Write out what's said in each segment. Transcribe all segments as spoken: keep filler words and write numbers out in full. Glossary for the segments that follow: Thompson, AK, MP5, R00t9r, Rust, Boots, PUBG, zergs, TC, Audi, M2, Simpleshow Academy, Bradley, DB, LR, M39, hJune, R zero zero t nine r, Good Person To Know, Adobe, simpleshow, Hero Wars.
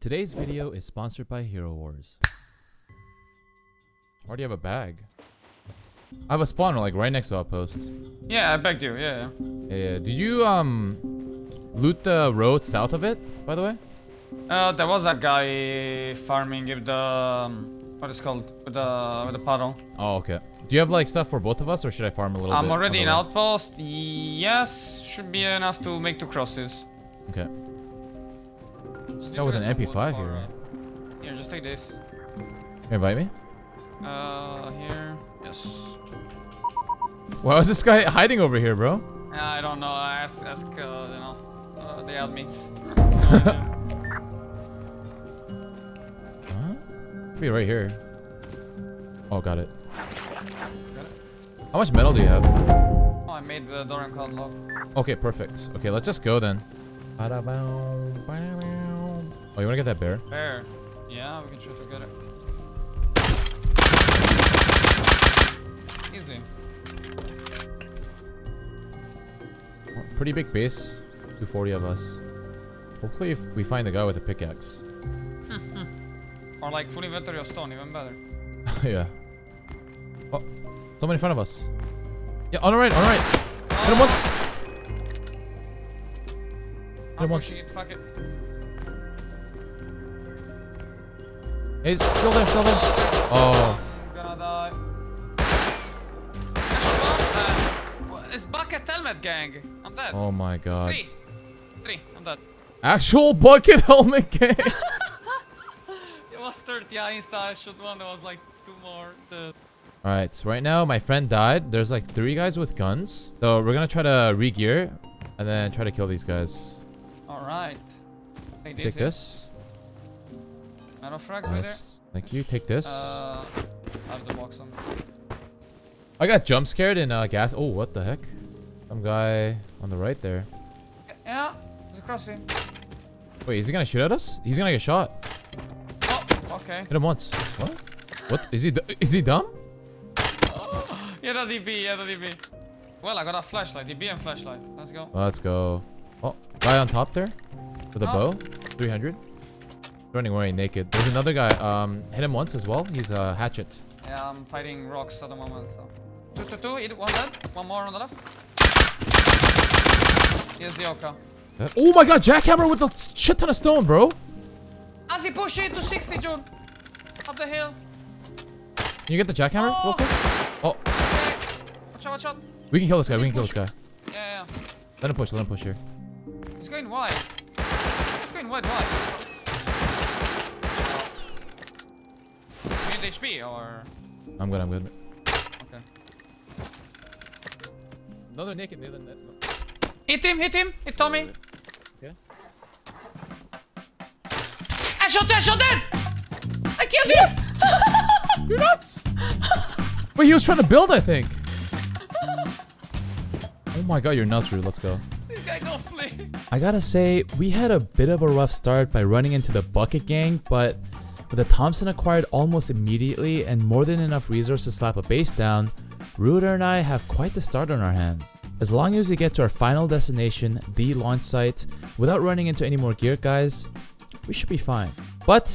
Today's video is sponsored by Hero Wars. I already have a bag. I have a spawner like right next to outpost. Yeah, I bagged you. Yeah. Yeah. yeah. Did you um loot the road south of it, by the way? Uh, there was that guy farming with the um, what is it called with the with the paddle. Oh, okay. Do you have like stuff for both of us, or should I farm a little I'm bit? I'm already in outpost. Yes, should be enough to make two crosses. Okay. So that was an M P five here. Right? Here, just take this. You invite me? Uh, here. Yes. Why is this guy hiding over here, bro? Uh, I don't know. I ask, ask, uh, you know, uh, the admins. Huh? Could be right here. Oh, got it. Got it. How much metal do you have? Oh, I made the door and cloud lock. Okay, perfect. Okay, let's just go then. Oh, you wanna get that bear? Bear. Yeah, we can try to get it. Easy. Well, pretty big base. two forty of us. Hopefully if we find the guy with the pickaxe. Or like full inventory of stone, even better. Yeah. Oh, someone in front of us. Yeah, on the right, on the right. Oh. Hit him once. Hit him once. It, fuck it. He's still there, still there. Oh. I'm gonna die. It's bucket helmet gang. I'm dead. Oh my god. It's three. Three. I'm dead. Actual bucket helmet gang. It was thirty. I insta. I shot one. There was like two more. Dead. All right. So right now my friend died. There's like three guys with guns. So we're gonna try to re-gear and then try to kill these guys. All right. Take this. Take this. Metal frags right there. Thank you. Take this. Uh, I have the box on. I got jump scared in uh, gas. Oh, what the heck? Some guy on the right there. Yeah, he's a crossing. Wait, is he gonna shoot at us? He's gonna get shot. Oh, okay. Hit him once. What? What? Is he? Is he dumb? Oh, yeah, the D B. Yeah, the D B. Well, I got a flashlight. D B and flashlight. Let's go. Let's go. Oh, guy on top there with a oh. bow. three hundred. Running away naked. There's another guy. Um, hit him once as well. He's a uh, hatchet. Yeah, I'm fighting rocks at the moment. So. Two, two, two. Hit one dead. One more on the left. Here's the Oka. Uh, oh my god, jackhammer with a shit ton of stone, bro. As he pushes it to sixty, June. Up the hill. Can you get the jackhammer oh. real quick? Oh. Okay. Watch out, watch out. We can kill this guy. We can push. kill this guy. Yeah, yeah. Let him push. Let him push here. He's going wide. He's going wide, wide. H P or I'm good, I'm good. Okay. Another naked, the other net. Hit him, hit him, hit Tommy. Yeah. I shot, I shot dead! I killed him! You're nuts! Wait, he was trying to build, I think. Oh my god, you're nuts, Rude. Let's go. This guy don't play. I gotta say, we had a bit of a rough start by running into the bucket gang, but with the Thompson acquired almost immediately and more than enough resources to slap a base down, R zero zero t nine r and I have quite the start on our hands. As long as we get to our final destination, the launch site, without running into any more gear guys, we should be fine. But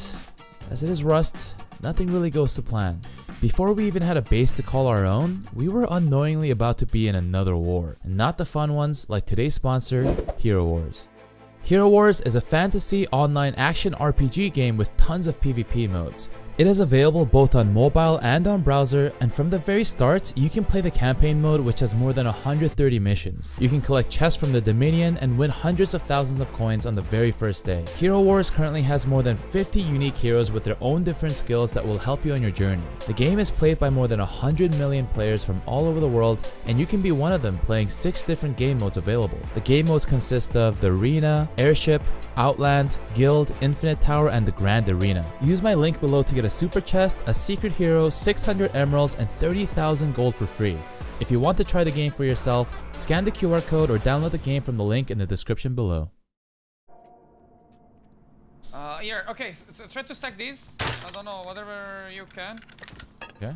as it is Rust, nothing really goes to plan. Before we even had a base to call our own, we were unknowingly about to be in another war, and not the fun ones like today's sponsor, Hero Wars. Hero Wars is a fantasy online action R P G game with tons of PvP modes. It is available both on mobile and on browser, and from the very start, you can play the campaign mode, which has more than one hundred thirty missions. You can collect chests from the Dominion and win hundreds of thousands of coins on the very first day. Hero Wars currently has more than fifty unique heroes with their own different skills that will help you on your journey. The game is played by more than one hundred million players from all over the world, and you can be one of them playing six different game modes available. The game modes consist of the Arena, Airship, Outland, Guild, Infinite Tower, and the Grand Arena. Use my link below to get a super chest, a secret hero, six hundred emeralds, and thirty thousand gold for free. If you want to try the game for yourself, scan the Q R code or download the game from the link in the description below. Uh, here, okay, so try to stack these. I don't know, whatever you can. Okay.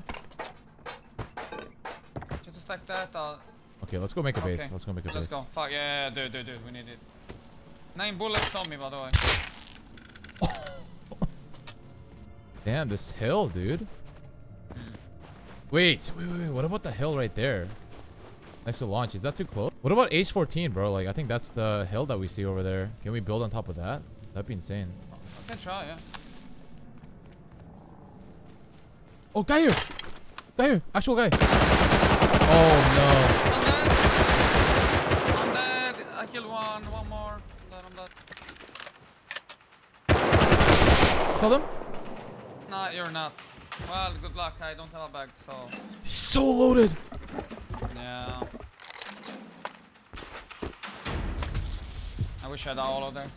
Try to stack that. I'll... Okay, let's go make a base. Okay. Let's go make a let's base. Let's go. Fuck, yeah, yeah, yeah, dude, dude, dude, we need it. Nine bullets on me, by the way. Damn, this hill, dude. Wait, wait, wait, wait. What about the hill right there? Next to launch. Is that too close? What about H fourteen, bro? Like, I think that's the hill that we see over there. Can we build on top of that? That'd be insane. I can try, yeah. Oh, guy here! Guy here! Actual guy! Oh, no. I killed one, one more, and then I'm dead. Kill him? Nah, you're not. Well, good luck, I don't have a bag, so... He's so loaded! Yeah. I wish I had all of them.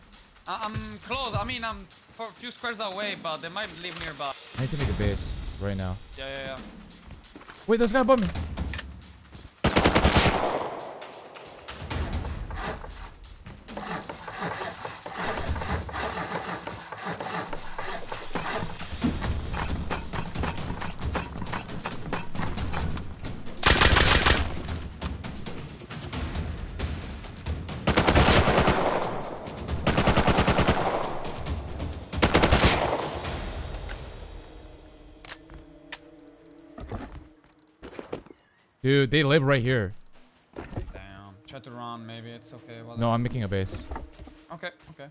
I I'm close, I mean, I'm for a few squares away, but they might live nearby. I need to make a base right now. Yeah, yeah, yeah. Wait, there's a guy above me. Dude, they live right here. Damn. Try to run, maybe. It's okay. Well, no, I'm making a base. Okay, okay.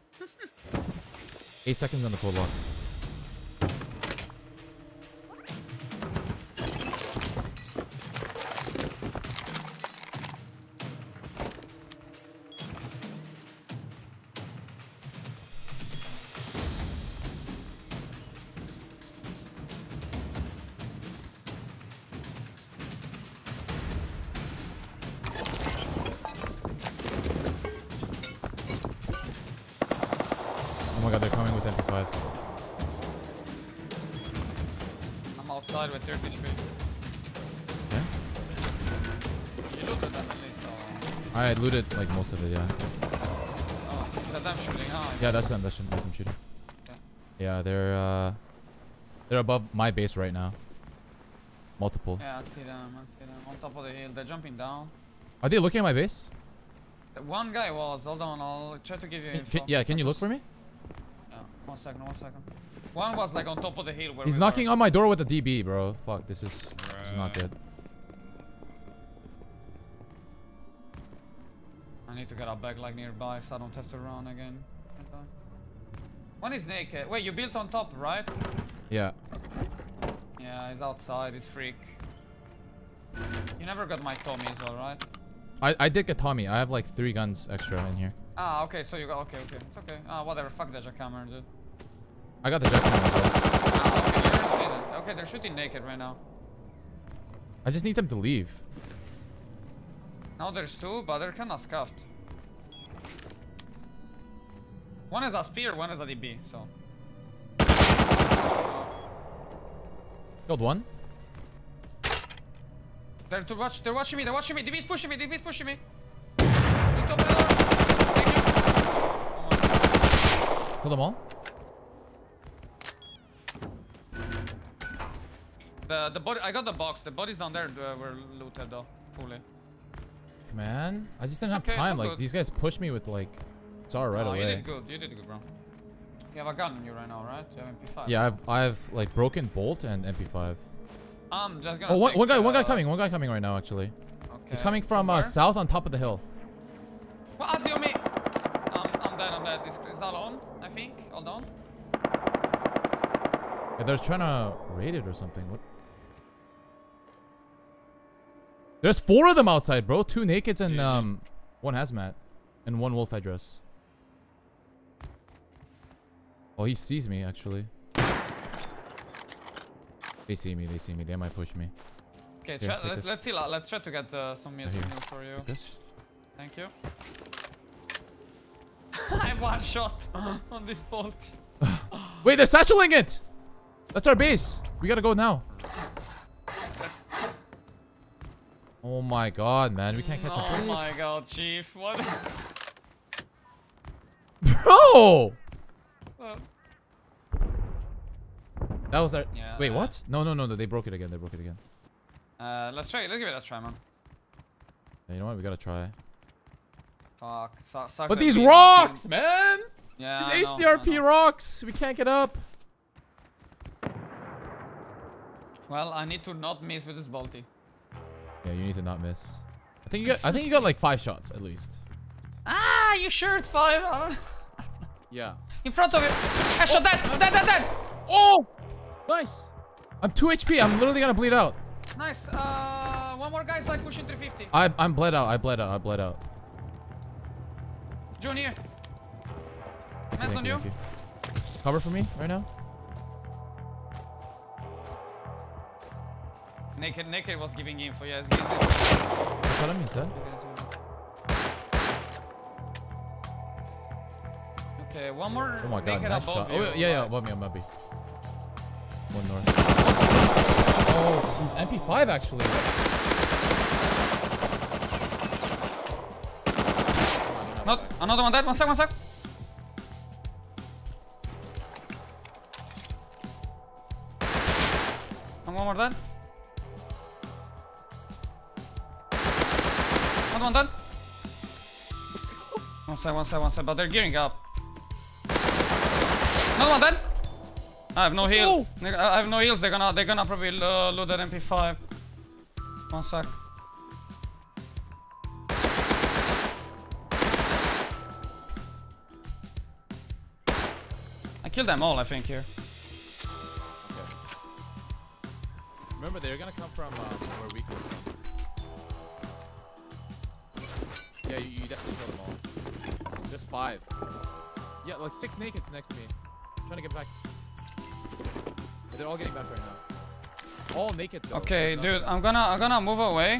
Eight seconds on the cold lock. Oh my god, they're coming with M P fives. I'm outside with thirty H P. Yeah? You looted that at least, or? I looted like most of it, yeah. Oh, that's them shooting, huh? Yeah, that's them, that's them shooting. Okay. Yeah, they're uh, they're above my base right now. Multiple. Yeah, I see them, I see them. On top of the hill, they're jumping down. Are they looking at my base? One guy was, hold on, I'll try to give you info. Can, yeah, can you look for me? One second, one second. One was like on top of the hill where He's we knocking were. on my door with a D B, bro. Fuck, this is, right. this is not good. I need to get a bag like nearby so I don't have to run again. One is naked. Wait, you built on top, right? Yeah. Yeah, he's outside, he's freak. You never got my Tommy as well, right? I, I did get Tommy. I have like three guns extra in here. Ah, okay, so you got, okay, okay, it's okay. Ah, whatever, fuck the jackhammer, dude. I got the jackhammer as well. Ah, okay, okay, they're shooting naked right now. I just need them to leave. Now there's two, but they're kinda scuffed. One is a spear, one is a D B, so... Killed one. They're, to watch, they're watching me, they're watching me, D B's pushing me, D B's pushing me! Kill them all. The the body. I got the box. The bodies down there uh, were looted though, fully. Man, I just didn't have okay, time. Like good. These guys pushed me with like, it's all right oh, away. You did good. You did good, bro. You have a gun on you right now, right? You have M P five. Yeah, I've I've like broken bolt and M P five. I'm just gonna. Oh, one, one guy, the, one guy coming, one guy coming right now actually. Okay. He's coming from uh, south on top of the hill. Well, I see on me. I'm I'm dead. I'm dead. Is that on? I think. Hold on. Yeah, they're trying to raid it or something. What? There's four of them outside, bro. Two nakeds and um, one hazmat, and one wolf headdress. Oh, he sees me actually. They see me. They see me. They might push me. Okay, Here, try, let, let's see. Let's try to get uh, some music news for you. Thank you. I have one shot on this bolt. Wait, they're satcheling it! That's our base. We gotta go now. Oh my god, man. We can't catch oh them. Oh my god, Chief. What? Bro! Uh. That was our... Yeah, Wait, uh, what? No, no, no, no. They broke it again. They broke it again. Uh, let's try. Let's give it a try, man. Yeah, you know what? We gotta try. Fuck, sucks but these rocks, man! Yeah, these H D R P rocks! We can't get up! Well, I need to not miss with this Balti. Yeah, you need to not miss. I think you got. I think you got like five shots at least. Ah, you sure five? I don't know. Yeah. In front of you. I shot oh, that. I'm that. That. That. Oh, nice. I'm two H P. I'm literally gonna bleed out. Nice. Uh, one more guy's like pushing three fifty. I I'm bled out. I bled out. I bled out. June here. Man's on you. you. Cover for me right now. Naked, Naked was giving info, yes. Yeah, what I missed that? Okay, one more. Oh my god, nice shot. Oh, yeah, yeah, above me, I'm above me. One north. Oh, he's M P five actually. Not another one dead. One sec, one sec. And one more dead. One done. One side, one side, one side, but they're gearing up. Another one done. I have no heal. Oh. I have no heals. They're gonna, they're gonna probably uh, load that M P five. One sec. I killed them all, I think here. Okay. Remember, they're gonna come from uh, where we come from. Yeah, you, you definitely killed them all. Just five. Yeah, like six nakeds next to me. I'm trying to get back. Yeah, they're all getting back right now. All naked though. Okay, like, dude, I'm gonna I'm gonna move away.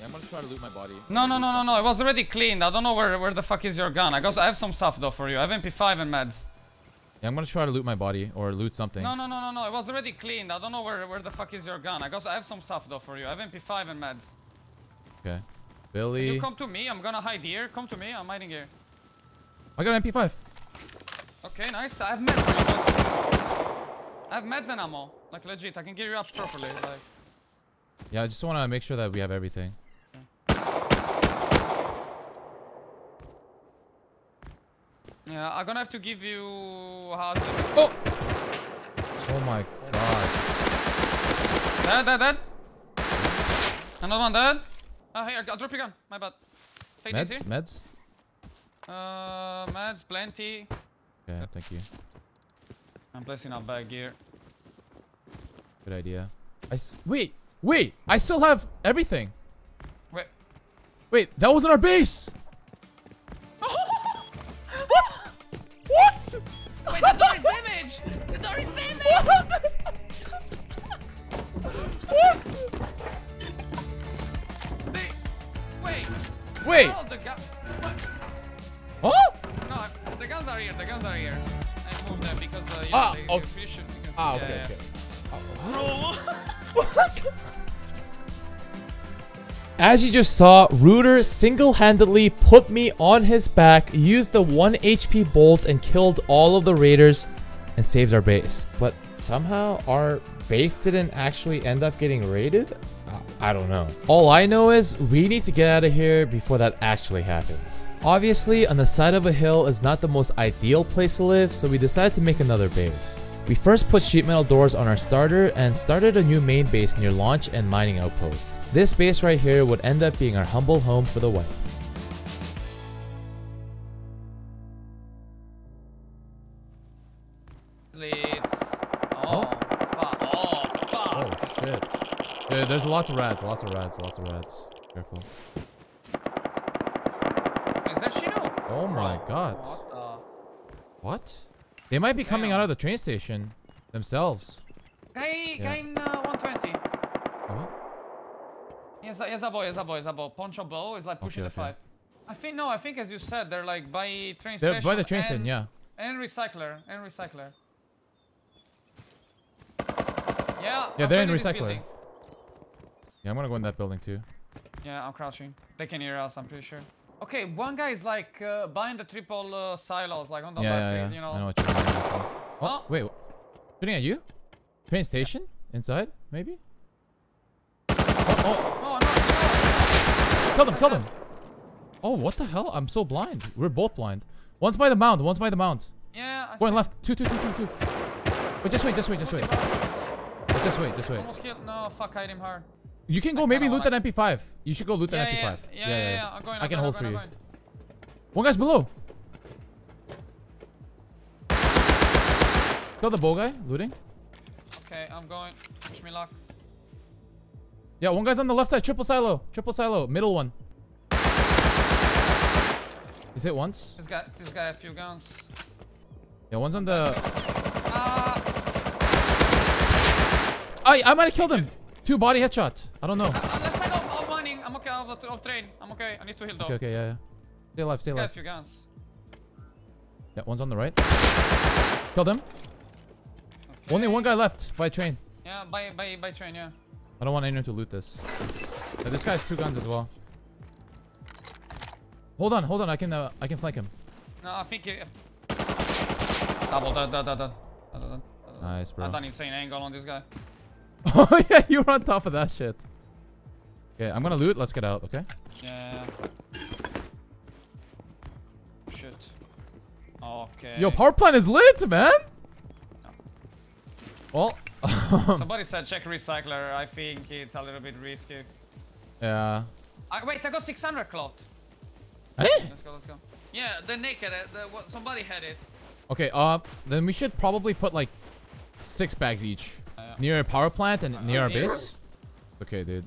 Yeah, I'm gonna try to loot my body. No, no, no, no, no. It was already cleaned. I don't know where where the fuck is your gun. I guess I have some stuff though for you. I have M P five and meds. Yeah, I'm gonna try to loot my body or loot something. No, no, no, no, no. It was already cleaned. I don't know where where the fuck is your gun. I guess I have some stuff though for you. I have M P five and meds. Okay. Billy. Can you come to me, I'm gonna hide here. Come to me, I'm hiding here. I got an M P five. Okay, nice. I have meds. I have meds and ammo. Like legit, I can gear you up properly. Like. Yeah, I just wanna make sure that we have everything. Okay. Yeah, I'm gonna have to give you. How to... Oh! Oh my god. Dead, dead, dead. Another one dead. Oh, here, I'll drop your gun. My bad. Take meds? T C. Meds? Uh, meds, plenty. Okay, thank you. I'm placing up bag gear. Good idea. I s wait, wait! I still have everything! Wait. Wait, that wasn't our base! What? What? Wait, the door is damaged! The door is damaged! What? What? Wait. Wait. No, the gun. Huh? No, the guns are here. The guns are here. I moved them because uh, yeah, ah, they, okay. They should, because, ah, okay, yeah, okay. Yeah. Oh, what? As you just saw, Rooter single-handedly put me on his back, used the one H P bolt, and killed all of the raiders, and saved our base. But somehow our base didn't actually end up getting raided. I don't know. All I know is we need to get out of here before that actually happens. Obviously, on the side of a hill is not the most ideal place to live, so we decided to make another base. We first put sheet metal doors on our starter and started a new main base near launch and mining outpost. This base right here would end up being our humble home for the wipe. Dude, there's lots of rats, lots of rats, lots of rats. Careful. Is that Chinook? Oh my god. What? The... what? They might be coming Damn. out of the train station themselves. Guy, yeah. guy in uh, one twenty. What? Yes, yes, a boy, yes, a boy, yes, a boy. Poncho Bow is like pushing okay, the okay. fight. I think, no, I think as you said, they're like by train they're station. By the train and, station, yeah. And recycler, and recycler. Yeah, yeah they're in recycler. Yeah, I'm gonna go in that building too. Yeah, I'm crouching. They can hear us, I'm pretty sure. Okay, one guy is like uh, buying the triple uh, silos, like on the yeah, left, yeah, yeah. you know. I know what you're talking about. Oh, oh, wait. Shooting at you? Train station? Yeah. Inside? Maybe? Oh, oh. oh no, no. Kill them, kill them. Oh, what the hell? I'm so blind. We're both blind. One's by the mound, one's by the mound. Yeah, I One see. left. Two, two, two, two, two. Wait, just wait, just wait, just wait. Just wait, just wait. Almost killed. No, fuck, I didn't hard. You can go I maybe loot that M P five. You should go loot yeah, that yeah, M P five. Yeah, yeah, yeah. yeah, yeah. I'm going, I'm I can going, hold I'm going, for I'm you. Going. One guy's below. Got the bow guy looting. Okay, I'm going. Wish me luck. Yeah, one guy's on the left side. Triple silo. Triple silo. Middle one. He's hit once. This guy, this guy has a few guns. Yeah, one's on the... Uh... I, I might have killed him. Two body headshots. I don't know. I'm left side off, off mining. I'm okay. Off, off train. I'm okay. I need to heal though. Okay, okay, yeah, yeah. Stay alive, stay alive. This guy has a few guns. Yeah, one's on the right. Killed him. Okay. Only one guy left by train. Yeah, by, by, by train, yeah. I don't want anyone to loot this. Yeah, this guy has two guns as well. Hold on, hold on. I can uh, I can flank him. No, I think... It... Double, done, done, done, done, done. Nice, bro. I done insane angle on this guy. Oh, yeah, you were on top of that shit. Okay, I'm gonna loot. Let's get out, okay? Yeah. Shit. Okay. Yo, power plant is lit, man! No. Well... Somebody said check recycler. I think it's a little bit risky. Yeah. I, wait, I got six hundred cloth. Hey? Let's go, let's go. Yeah, the naked, the, what, somebody had it. Okay, uh, then we should probably put like six bags each. Uh, yeah. Near a power plant and uh, near uh, our near. base. Okay, dude.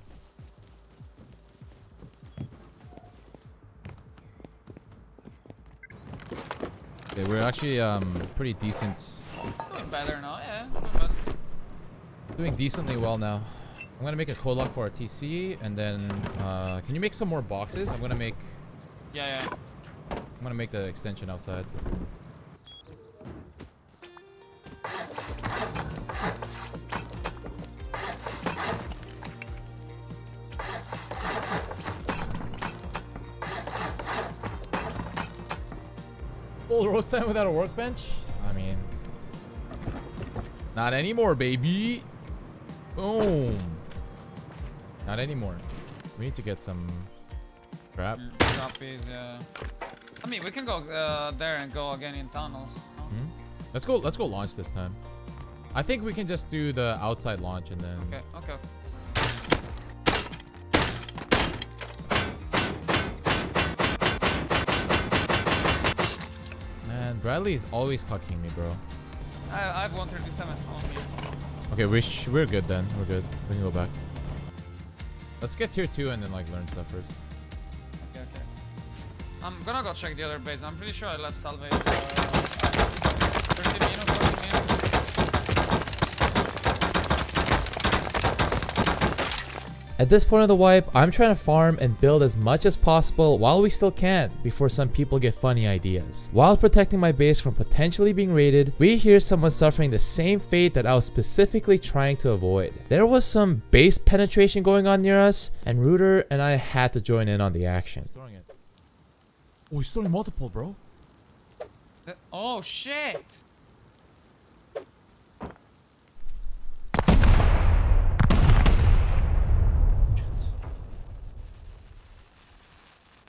Okay, we're actually um pretty decent. Doing better now, yeah. Doing decently well now. I'm gonna make a Kolok for our T C, and then uh, can you make some more boxes? I'm gonna make. Yeah, yeah. I'm gonna make the extension outside. Full road sign without a workbench? I mean, not anymore, baby. Boom. Not anymore. We need to get some crap. Copies, yeah. I mean, we can go uh, there and go again in tunnels. No? Mm-hmm. Let's go. Let's go launch this time. I think we can just do the outside launch and then. Okay. Okay. Man, Bradley is always cucking me, bro. I I've one thirty-seven on me. Okay, we sh we're good then. We're good. We can go back. Let's get tier two and then like learn stuff first. I'm gonna go check the other base. I'm pretty sure I left Salvage. Uh, At this point of the wipe, I'm trying to farm and build as much as possible while we still can before some people get funny ideas. While protecting my base from potentially being raided, we hear someone suffering the same fate that I was specifically trying to avoid. There was some base penetration going on near us, and Rooter and I had to join in on the action. Oh, he's throwing multiple, bro. The, oh, shit. Shit.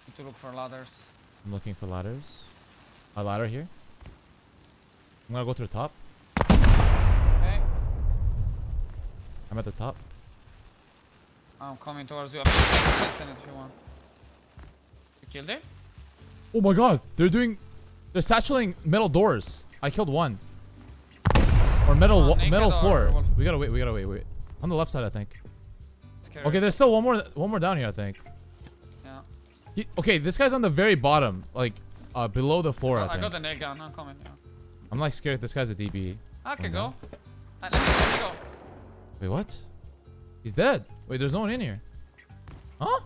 Need to look for ladders. I'm looking for ladders. A ladder here. I'm gonna go to the top. Okay. I'm at the top. I'm coming towards you. I'm send it if you want. You killed it? Oh my god, they're doing... They're satcheling metal doors. I killed one. Or metal uh, metal floor. Or... We gotta wait, we gotta wait, wait. On the left side, I think. Okay, there's still one more one more down here, I think. Yeah. He, okay, this guy's on the very bottom. Like, uh, below the floor, I, I think. I got the nail gun, I'm coming. Yeah. I'm like scared this guy's a D B. I can go. Right, let me go, let me go. Wait, what? He's dead. Wait, there's no one in here. Huh?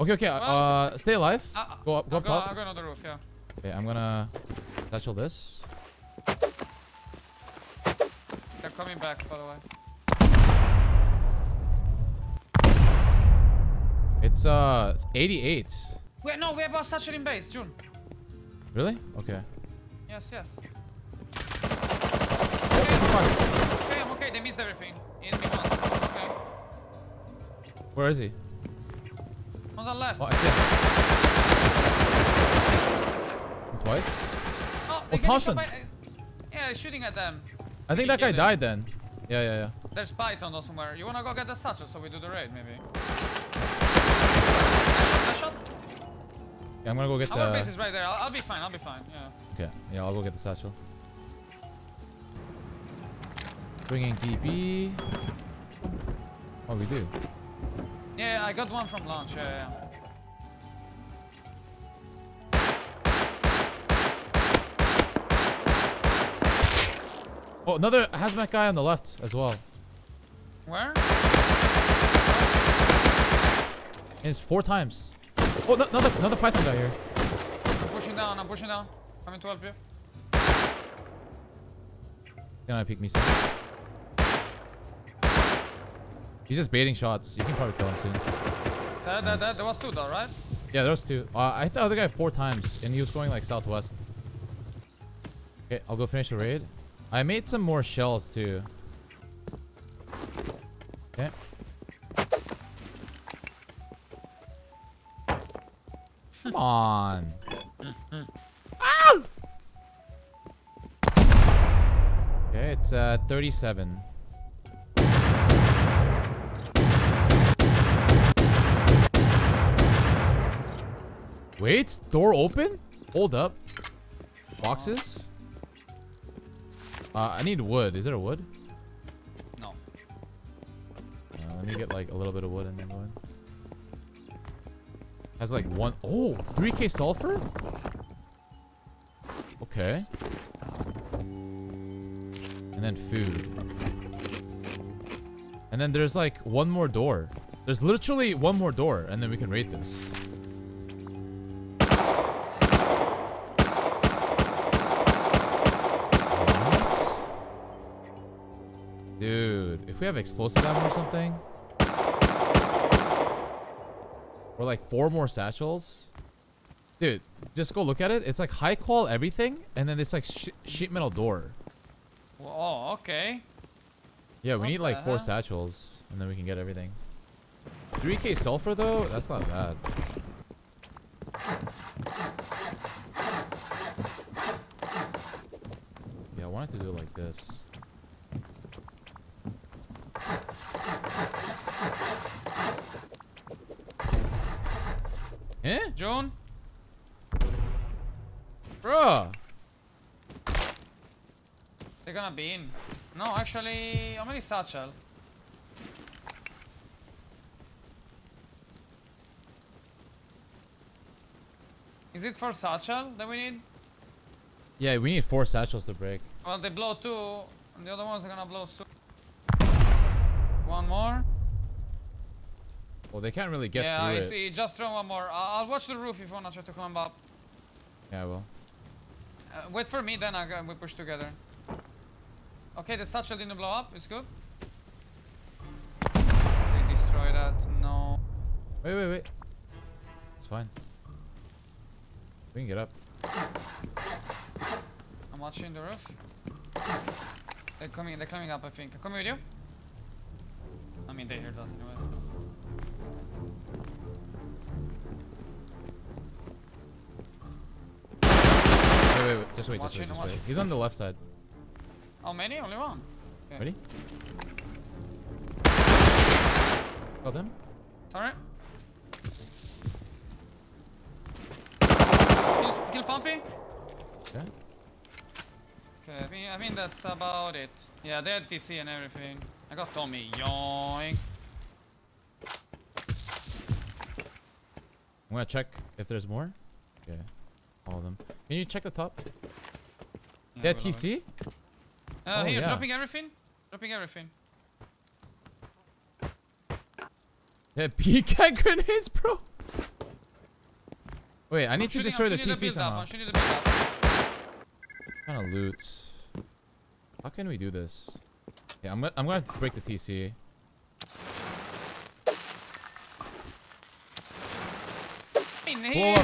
Okay, okay, well, uh, stay alive. Uh, go up, go I'll up go, top. I'll go on the roof, yeah. Okay, I'm gonna satchel this. They're coming back, by the way. It's, uh, eighty-eight. Wait, no, we have our satchel in base, June. Really? Okay. Yes, yes. Oh, okay, I'm okay, they missed everything. In okay. Where is he? On the left. Oh, I see. Twice? Oh, oh Thompson. By, uh, yeah, shooting at them. I think that guy died then. Yeah, yeah, yeah. There's Python though somewhere. You wanna go get the satchel so we do the raid maybe? Yeah, I'm gonna go get Our the... Our base is right there. I'll, I'll be fine, I'll be fine. Yeah. Okay, yeah, I'll go get the satchel. Bringing D B. Oh, we do. Yeah, I got one from launch, yeah, yeah. Oh, another hazmat guy on the left as well. Where? And it's four times. Oh, no, another, another Python guy here. I'm pushing down, I'm pushing down. Coming to help you. Can I pick me soon? He's just baiting shots. You can probably kill him soon. There, nice. there, there was two though, right? Yeah, there was two. Uh, I hit the other guy four times and he was going like southwest. Okay, I'll go finish the raid. I made some more shells too. Okay. Come on. Ah! Okay, it's uh, thirty-seven. Wait, door open? Hold up. Boxes? Uh, I need wood. Is there a wood? No. Uh, let me get like a little bit of wood and then go in. Has like one... Oh! three K sulfur? Okay. And then food. And then there's like one more door. There's literally one more door and then we can raid this. Dude, if we have explosive ammo or something. Or like four more satchels. Dude, just go look at it. It's like high qual everything. And then it's like sh sheet metal door. Oh, okay. Yeah, we what need like four hell? satchels. And then we can get everything. three K sulfur though? That's not bad. Yeah, I wanted to do it like this. Eh? John? Bro! They're gonna be in. No, actually, how many satchel? Is it four satchel that we need? Yeah, we need four satchels to break. Well, they blow two, and the other ones are gonna blow soon. One more. Well, they can't really get yeah, through it. Yeah, I see. Just throw one more. I'll watch the roof if you want to try to climb up. Yeah, I will. Uh, wait for me, then I go, we push together. Okay, the satchel didn't blow up. It's good. They destroy that. No. Wait, wait, wait. It's fine. We can get up. I'm watching the roof. They're coming. They're coming up, I think. Coming with you? I mean, they heard us anyway. Wait, wait, just wait, just wait, just wait. He's on the left side. How many? Only one. Okay. Ready? Got him. Alright. Kill, kill Pompey. Okay. Okay, I mean, I mean that's about it. Yeah, they had T C and everything. I got Tommy. Yoink. I'm gonna check if there's more. Okay. All of them. Can you check the top? Yeah, yeah T C? Uh, oh, here, yeah. dropping everything. Dropping everything. That P K grenades, bro. Wait, I need I'm to shooting, destroy the T C somehow. Up, the what kind of loot? How can we do this? Yeah, I'm gonna, I'm gonna break the T C. Blow up.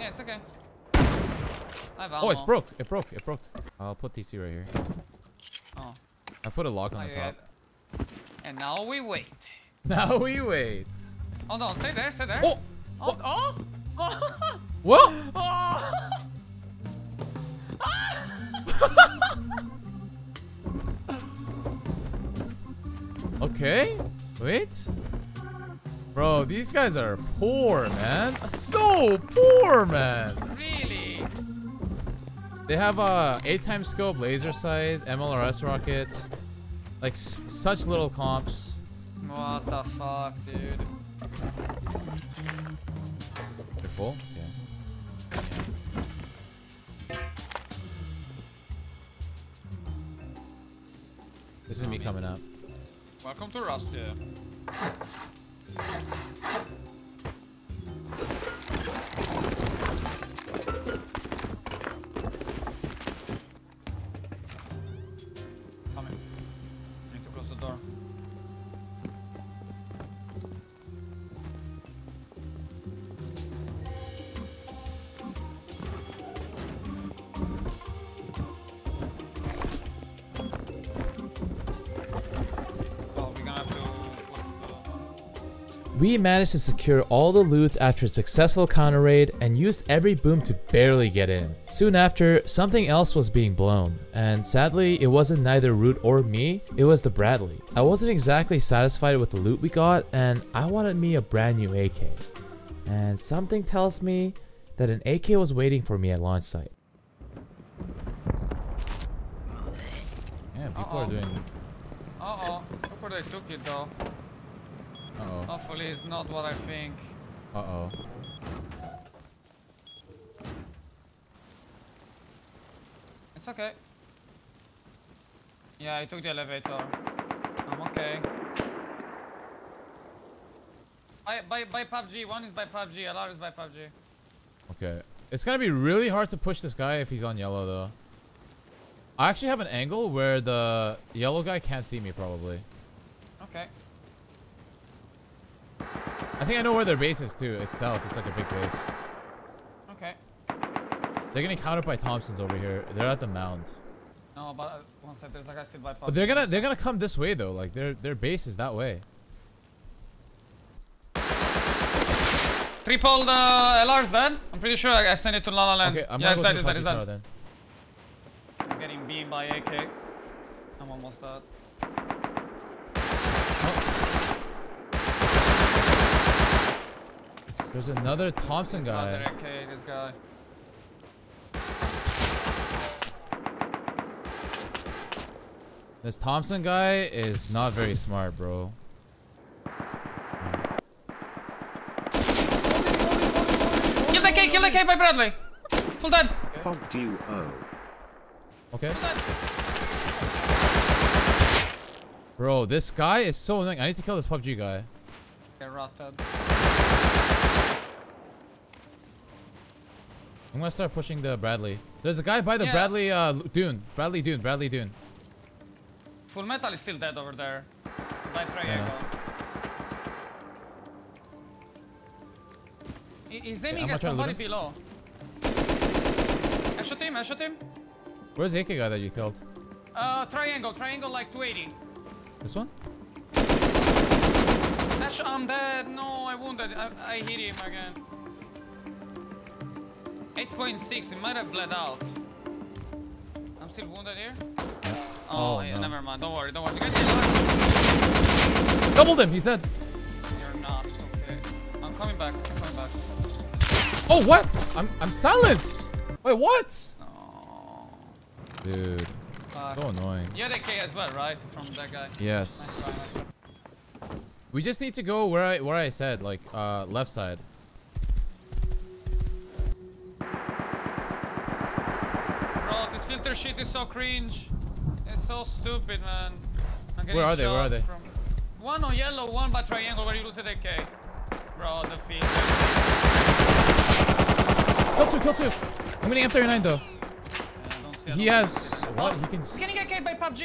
It's okay. Oh, it's broke. It broke. It broke. I'll put T C right here. Oh. I put a lock on oh, the yeah. top. And now we wait. Now we wait. Hold on. Stay there. Stay there. Oh. Oh. Oh. Oh. What? Oh. Okay, wait. Bro, these guys are poor, man. So poor, man. Really? They have a eight times scope, laser sight, M L R S rockets. Like, s such little comps. What the fuck, dude? They're full? Yeah. yeah. This is me coming up. Welcome to Rust, yeah. Coming. Need to close the door. We managed to secure all the loot after a successful counter raid and used every boom to barely get in. Soon after, something else was being blown, and sadly it wasn't neither Root or me, it was the Bradley. I wasn't exactly satisfied with the loot we got and I wanted me a brand new A K. And something tells me that an A K was waiting for me at launch site. Yeah, people uh-oh. are doing... Uh-oh, look where they took it though. Uh-oh. Hopefully it's not what I think. Uh-oh. It's okay. Yeah, I took the elevator. I'm okay. I, by, by P U B G. One is by P U B G. L R is by P U B G. Okay. It's gonna be really hard to push this guy if he's on yellow, though. I actually have an angle where the yellow guy can't see me, probably. Okay. I think I know where their base is too, itself. It's like a big base. Okay. They're getting countered by Thompson's over here. They're at the mound. No, but one second, there's like I said by But they're gonna they're gonna come this way though, like their their base is that way. Triple the L R's dead. I'm pretty sure I, I sent it to La La Land. Okay, I'm yeah, gonna go that, that, that. Then. I'm getting beamed by A K. I'm almost dead. There's another Thompson There's guy. Another A K, this guy. This Thompson guy is not very smart, bro. Kill the K, kill the K by Bradley. Full dead. Fuck you, oh. Okay. Bro, this guy is so annoying. I need to kill this P U B G guy. Get rotted. I'm gonna start pushing the Bradley. There's a guy by the yeah. Bradley uh, Dune. Bradley Dune. Bradley Dune. Full Metal is still dead over there. By Triangle. Yeah. He's aiming okay, at somebody below. I shot him. I shot him. Where's the A K guy that you killed? Uh, Triangle. Triangle like two eighty. This one? Ash, I'm dead. No, I wounded. I, I hit him again. eight point six, it might have bled out. I'm still wounded here. Oh, oh yeah, no. Never mind. Don't worry, don't worry. You guys did it. Doubled him, he's dead. You're not, okay. I'm coming back, I'm coming back. Oh, what? I'm I'm silenced. Wait, what? Oh. Dude. Fuck. So annoying. You had A K as well, right? From that guy. Yes. Nice try, nice try. We just need to go where I where I said, like uh left side. This filter shit is so cringe. It's so stupid, man. Where are they? Where are they? One on yellow, one by Triangle where you looted A K. Bro, the filter. Kill two, kill two. I'm getting M thirty-nine though. Yeah, I don't see he has... What? Oh, he can... He's getting A K by P U B G.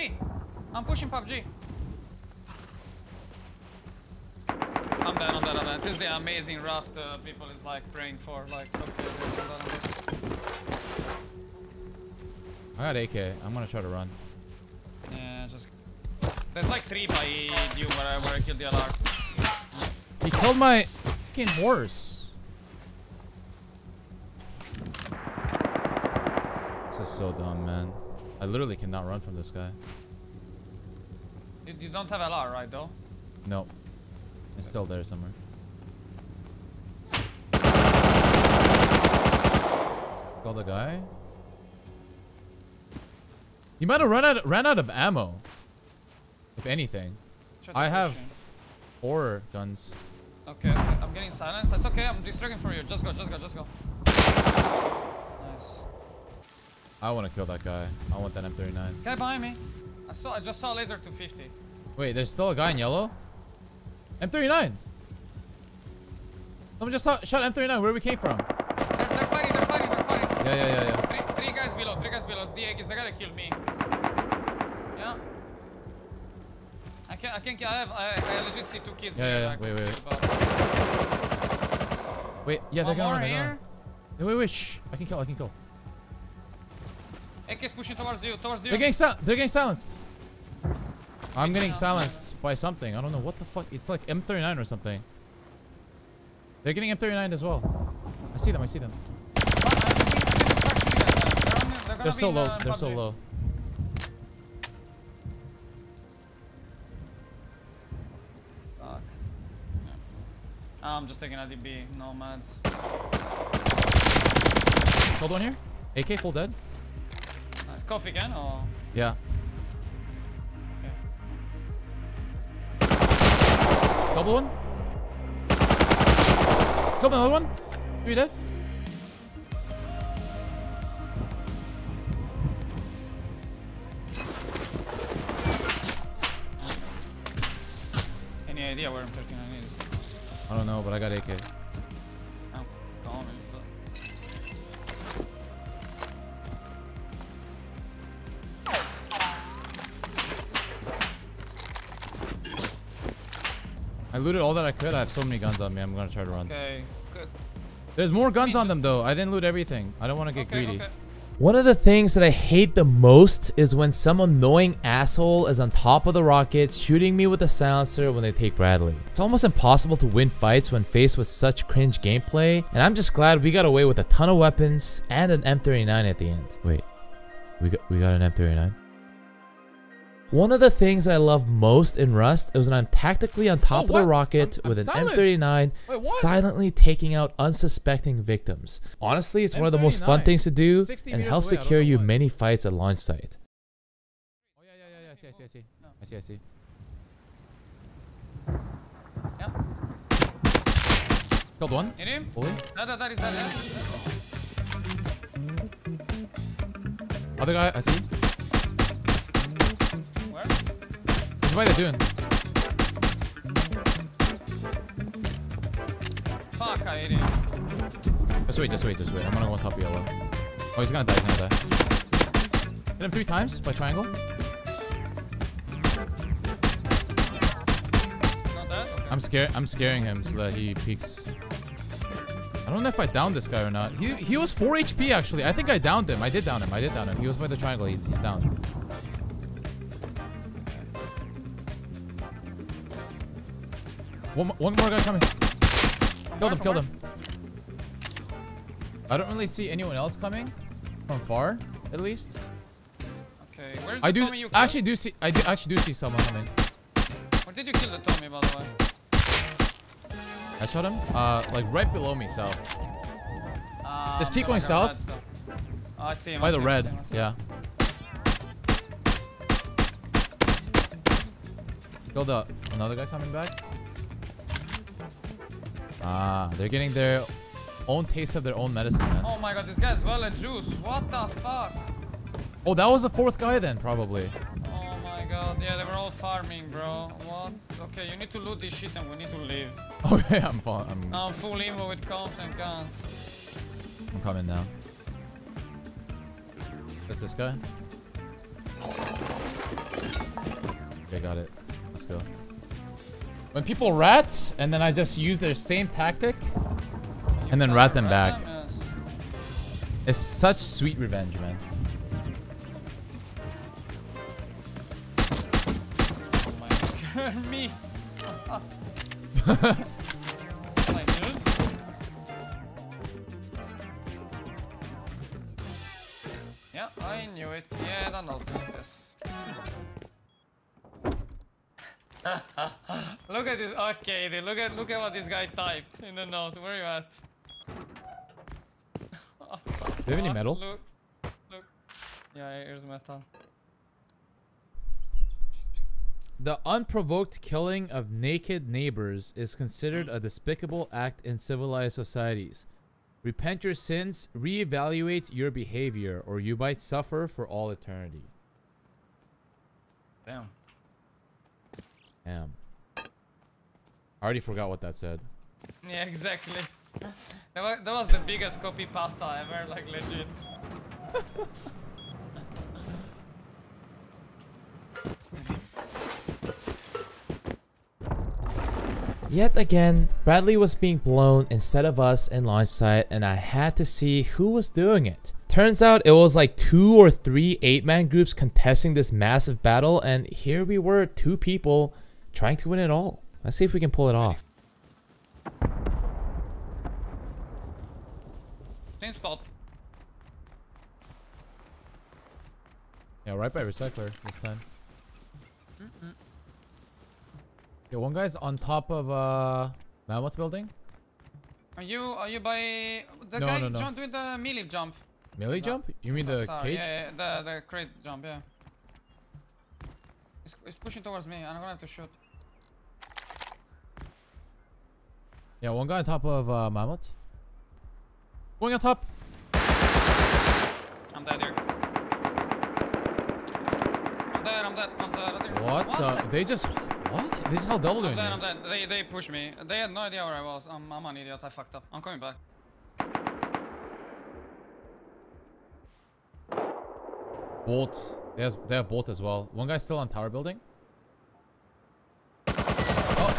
I'm pushing P U B G. I'm dead, I'm dead, I'm dead. This is the amazing Rust uh, people is like praying for. Like, okay, I got A K. I'm gonna try to run. Yeah, just... There's like three by you where I, where I killed the L R. He killed my fucking horse. This is so dumb, man. I literally cannot run from this guy. You, you don't have L R, right, though? No. It's still there somewhere. Got the guy. He might have run out, ran out of ammo. If anything. I have four guns. Okay, okay, I'm getting silenced. That's okay, I'm distracting for you. Just go, just go, just go. Nice. I want to kill that guy. I want that M thirty-nine. Guy behind me. I saw. I just saw a laser two fifty. Wait, there's still a guy in yellow? M thirty-nine! Someone just saw, shot M thirty-nine where we came from. They're, they're fighting, they're fighting, they're fighting. Yeah, yeah, yeah, yeah. Three, three guys below, three guys below. It's the A Ks. They gotta kill me. Yeah. I can't, I can't, I have, I, I legit see two kids. Yeah, yeah, yeah. Wait, wait, wait. Wait, yeah, they're going, they're going. Wait, wait, wait, shh. I can kill, I can kill. A K's pushing towards you, towards you. They're getting, sil they're getting silenced. I'm getting silenced by something. I don't know what the fuck. It's like M thirty-nine or something. They're getting M thirty-nine as well. I see them, I see them. They're so low, they're so low. I'm just taking a D B, no mads. Hold on here. A K full dead. Nice. Coffee again or? Yeah. Okay. Double one. Double another one. Three dead. Any idea where M thirty-nine is? I don't know, but I got A K. I'm calling it. I looted all that I could. I have so many guns on me. I'm gonna try to run. Okay, good. There's more guns on them though. I didn't loot everything. I don't want to get okay, greedy. Okay. One of the things that I hate the most is when some annoying asshole is on top of the rocket shooting me with a silencer when they take Bradley. It's almost impossible to win fights when faced with such cringe gameplay, and I'm just glad we got away with a ton of weapons and an M thirty-nine at the end. Wait, we got, we got an M thirty-nine? One of the things I love most in Rust is when I'm tactically on top oh, of the rocket I'm, I'm with an silenced. M thirty-nine, wait, silently taking out unsuspecting victims. Honestly, it's M thirty-nine. One of the most fun things to do and helps away. Secure you why. Many fights at launch site. Oh, yeah, yeah, yeah, I see, I see, I see. No. I see, I see. Yeah. Killed one. Hit him. Holy. No, no, that is not there. Other guy, I see. What are they doing? Fuck, I hit him. Just wait, just wait, just wait. I'm gonna go on top of yellow. Oh, he's gonna die, he's gonna die. Hit him three times by triangle. Not dead? Okay. I'm scared. I'm scaring him so that he peeks. I don't know if I downed this guy or not. He he was four H P actually. I think I downed him. I did down him. I did down him. He was by the triangle. He, he's down. One, one more guy coming. Killed him, killed him. I don't really see anyone else coming from far, at least. Okay, where's I the Tommy you killed? Actually do see, I do, actually do see someone coming. Where did you kill the Tommy, by the way? I shot him, uh, like right below me, south. Uh, Just keep going south. Oh, I see him. By the red, yeah. Killed up. Another guy coming back. Ah, they're getting their own taste of their own medicine, man. Oh my god, this guy's well at juice. What the fuck? Oh, that was the fourth guy then, probably. Oh my god, yeah, they were all farming, bro. What? Okay, you need to loot this shit and we need to leave. Okay, I'm fine. I'm, I'm full invo with comps and guns. I'm coming now. That's this guy. Okay, got it. Let's go. When people rat, and then I just use their same tactic, and then rat them back. It's such sweet revenge, man. Oh my god, me! Yeah, I knew it. Yeah, I don't know. Yes. Look at this arcade. Look at look at what this guy typed in the note. Where are you at? Do you have any metal? Look, look. Yeah, here's metal. The unprovoked killing of naked neighbors is considered a despicable act in civilized societies. Repent your sins, reevaluate your behavior, or you might suffer for all eternity. Damn. Damn. I already forgot what that said. Yeah, exactly. That was, that was the biggest copy pasta ever, like legit. Yet again, Bradley was being blown instead of us in launch site, and I had to see who was doing it. Turns out it was like two or three eight-man groups contesting this massive battle, and here we were, two people, trying to win it all. Let's see if we can pull it off. Same spot. Yeah, right by Recycler this time. Mm-mm. Yeah, one guy's on top of uh Mammoth building. Are you are you by the no, guy no, no. jumped with the melee jump? Melee no. jump? You mean the Sorry, cage? Yeah, yeah, the the crate jump. Yeah. It's, it's pushing towards me, and I'm gonna have to shoot. Yeah, one guy on top of uh, Mammoth. Going on top. I'm dead here. I'm dead. I'm dead. I'm dead. I'm dead. What? what? The, they just. What? This is how double doing. I'm dead, I'm dead. They, they pushed me. They had no idea where I was. I'm, I'm an idiot. I fucked up. I'm coming back. Bolt. They have, they have bolt as well. One guy's still on tower building. Oh.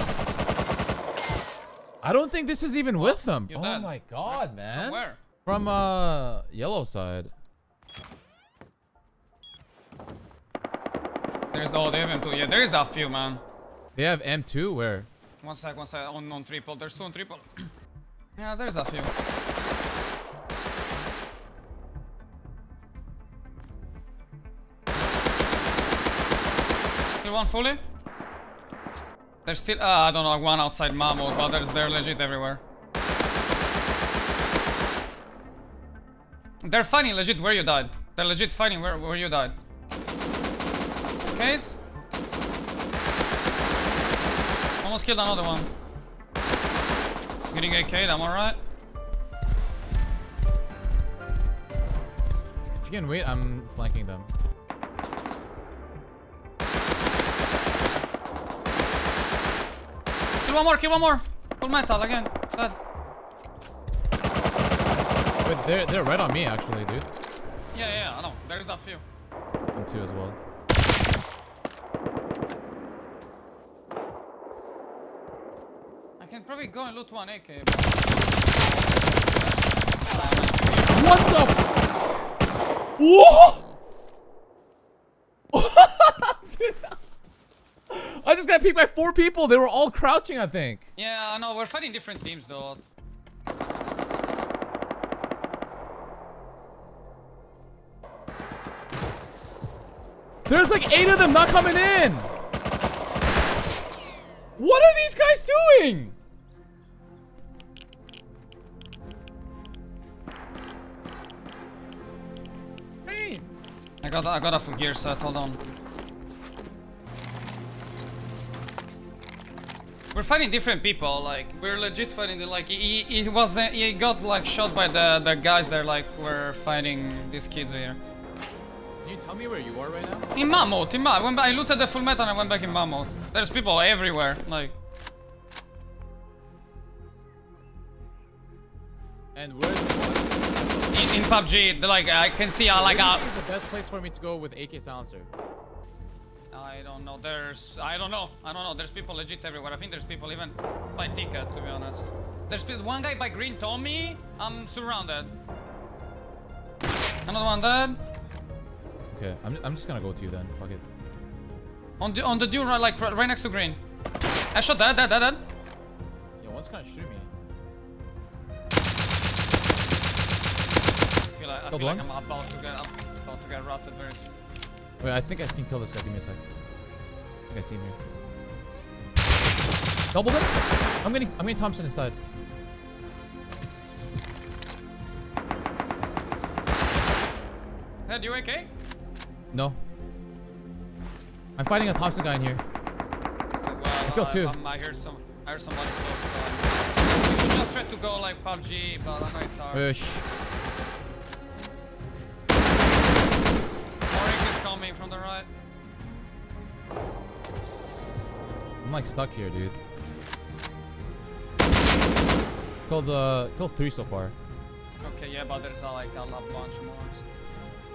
I don't think this is even with them. You're oh dead. my god, where? man. From where? From uh, yellow side. There's oh, they have M two. Yeah, there is a few, man. They have M two where? One sec, one sec, on, on triple. There's two on triple. Yeah, there's a few. Still one fully? There's still, uh, I don't know, one outside Mammoth, but there's, they're legit everywhere. They're fighting legit where you died. They're legit fighting where, where you died. Okay. Almost killed another one. Getting A K'd, I'm alright. If you can wait, I'm flanking them. Kill one more, kill one more! Full metal again. Dead. Wait, they're, they're right on me actually, dude. Yeah, yeah, I know. There's a few. I'm two as well. Probably go and loot one A K. What the? Whoa! Dude, I just got peeked by four people. They were all crouching, I think. Yeah, I know. We're fighting different teams, though. There's like eight of them not coming in. What are these guys doing? I got I got a full gear set, hold on. We're fighting different people, like we're legit fighting the, like he, he was he got like shot by the, the guys that like were fighting these kids here. Can you tell me where you are right now? In Mammoth, in Mammoth. I looted the full metal and I went back in Mammoth. There's people everywhere, like. And where's In, in P U B G, like I can see, uh, like uh, a. The best place for me to go with A K silencer. I don't know. There's, I don't know. I don't know. There's people legit everywhere. I think there's people even by Tika, to be honest. There's one guy by Green Tommy. I'm surrounded. Another one dead. Okay, I'm, I'm just gonna go to you then. Fuck it. On the on the dune, right, like right next to Green. I shot that, that, that, that. Yeah, one's gonna shoot me. I feel like I'm about to get, about to get rotted very soon. Wait, I think I can kill this guy. Give me a sec. I think I see him here. Double them. I'm getting, I'm getting Thompson inside. Hey, do you A K? No. I'm fighting a Thompson guy in here. Well, I killed two. Um, I heard some. I heard somebody close. You should just try to go like P U B G, but I know it's hard. Push. Orange is coming from the right. I'm like stuck here, dude. Killed uh, killed three so far. Okay, yeah, but there's uh, like a lot bunch more.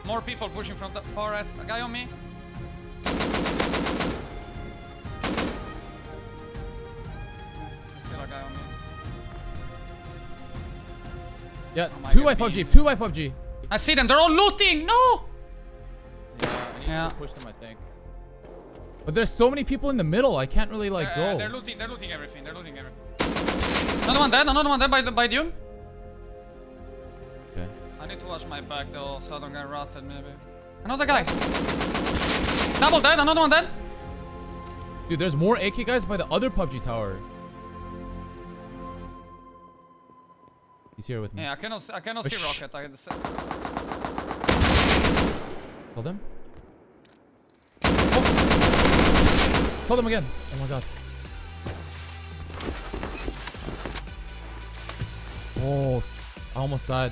More people pushing from the forest. A guy on me. Still a guy on me. Yeah, oh two by P U B G. Two by P U B G. I see them. They're all looting. No. Yeah, I need yeah. to push them, I think. But there's so many people in the middle, I can't really like uh, go. They're looting, they're looting everything, they're looting everything. Another one dead, another one dead by the by Doom. Okay. I need to watch my back though, so I don't get rotted maybe. Another guy! Double dead, another one dead! Dude, there's more A K guys by the other P U B G tower. He's here with me. Yeah, I cannot I cannot oh, see Rocket, I had to kill them? Hold him again. Oh my god. Oh, I almost died.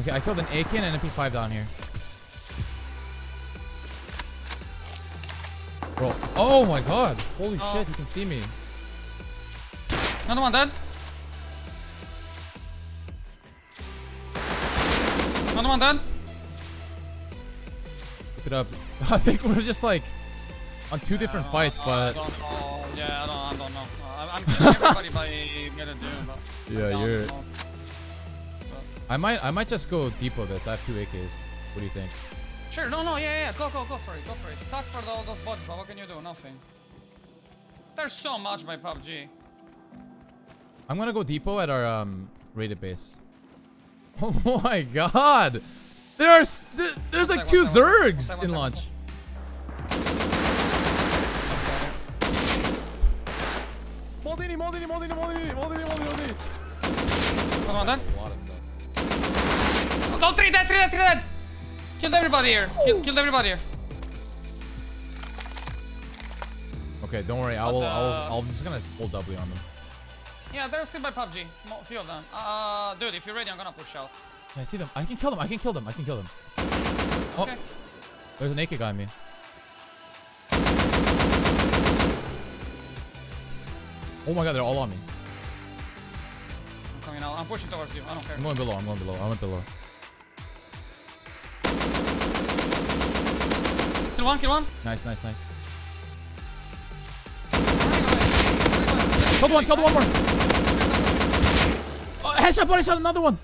Okay, I killed an A K and an M P five down here. Bro. Oh my god. Holy oh. shit, you can see me. Another one dead. Another one dead. Pick it up. I think we're just like... on two different fights, but... Yeah, I don't know. I'm killing everybody by gonna do, but... Yeah, you're... I might, I might just go deep with this. I have two A Ks. What do you think? Sure, no, no, yeah, yeah. Go, go, go for it, go for it. Sucks for all those bots, but what can you do? Nothing. There's so much by P U B G. I'm gonna go depot at our, um, rated base. Oh my god! There are... There's like two Zergs in launch. Moldini, Moldini, Moldini, Moldini, Moldini, Moldini, Moldini. Come on, then. Oh, three dead, three dead, three dead. Killed everybody here. Kill, killed everybody here. Okay, don't worry. I will. Uh, I will. I'm just gonna hold W on them. Yeah, they're still by P U B G. A few of them. Uh, dude, if you're ready, I'm gonna push out. Yeah, I see them. I can kill them. I can kill them. I can kill them. Okay. Oh, there's an A K guy on me. Oh my god, they're all on me. I'm coming out. I'm pushing towards you. I don't care. I'm going below. I'm going below. I went below. Kill one. Kill one. Nice, nice, nice. Killed one. Killed one more. Oh, headshot, body shot, another one.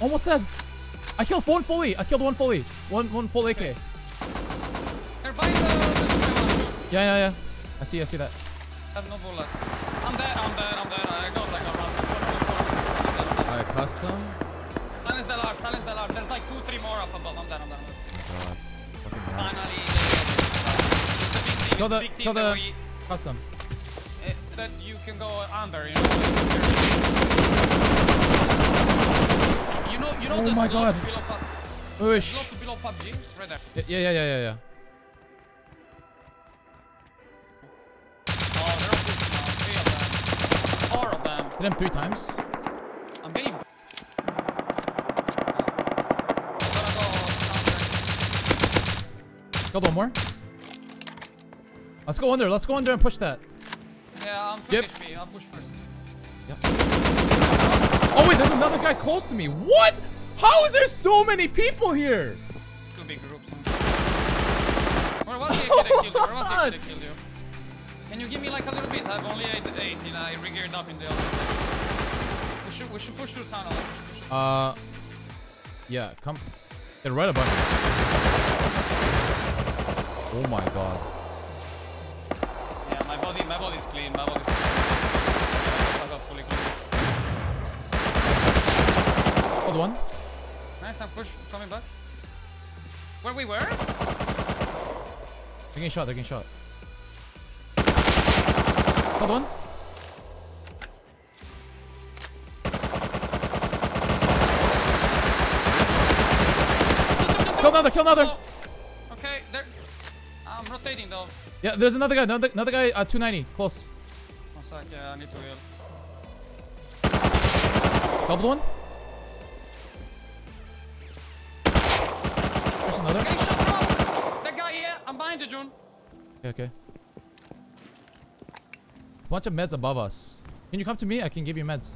Almost dead. I killed one fully. I killed one fully. One, one full A K. Yeah, yeah, yeah. I see. I see that. I have no bullet. I'm dead, I'm dead, I'm dead. I got like a rocket. Alright, custom. Silence the L R, silence the L R. There's like two, three more up above. I'm dead, I'm dead. Oh my god. Fucking finally. Kill the, the, kill the we, custom. It, that you can go under, you know? You know, you know oh my god. Below, Ush. Below P U B G? Right there. Yeah, yeah, yeah, yeah, yeah. Hit him three times. I'm getting. I'm go. Killed one more. Let's go under. Let's go under and push that. Yeah, I'm pushing. Yep. I'll push first. Yep. Oh wait, there's another guy close to me. What? How is there so many people here? Two big groups. Where was he? Where was he? Killed you. Can you give me like a little bit? I've only eight, eight, and I re-geared up in the other. We should, we should push through tunnel. Uh, yeah, come. They're right above me. Oh my god. Yeah, my body, my body's clean. My body's clean. I got fully clean. Hold one. Nice, I'm push. Coming back. Where we were? They're getting shot. They're getting shot. Hold on. Kill another, kill another. Hello. Okay, there. I'm rotating though. Yeah, there's another guy, another, another guy at two ninety, close. One sec, yeah, I need to heal. Doubled one. There's another. Okay, that guy here, I'm behind you, June. Okay, okay. Bunch of meds above us. Can you come to me? I can give you meds.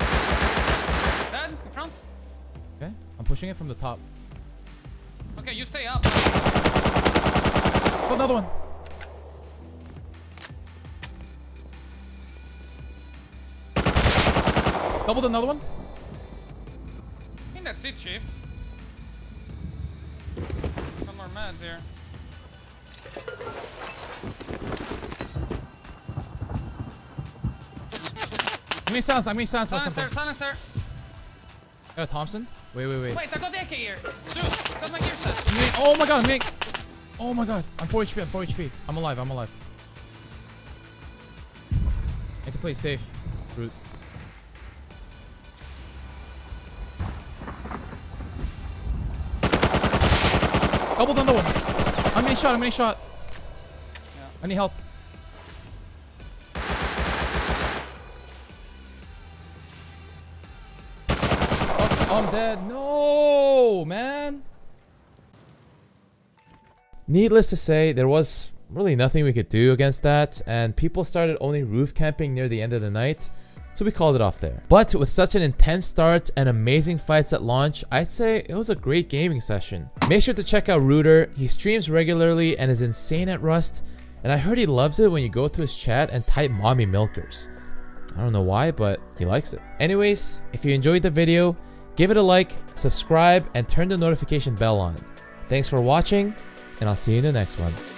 Dead, in front. Okay, I'm pushing it from the top. Okay, you stay up. Got another one. Doubled another one. I think that's it, Chief. Some more meds here. Give me silence, I'm gonna silence by something. Silence, sir, silence, sir. Got a Thompson? Wait, wait, wait. Wait, I got the A K here. Dude, I got my gear set. Oh my god, I'm making... Oh my god. I'm four H P, I'm four H P. I'm alive, I'm alive. I have to play safe. Root. Double down the one. I'm getting shot, I'm getting shot. Yeah. I need help. I'm dead. No, man. Needless to say, there was really nothing we could do against that, and people started only roof camping near the end of the night, so we called it off there. But with such an intense start and amazing fights at launch, I'd say it was a great gaming session. Make sure to check out R zero t nine r. He streams regularly and is insane at Rust, and I heard he loves it when you go to his chat and type mommy milkers. I don't know why, but he likes it. Anyways, if you enjoyed the video, give it a like, subscribe, and turn the notification bell on. Thanks for watching, and I'll see you in the next one.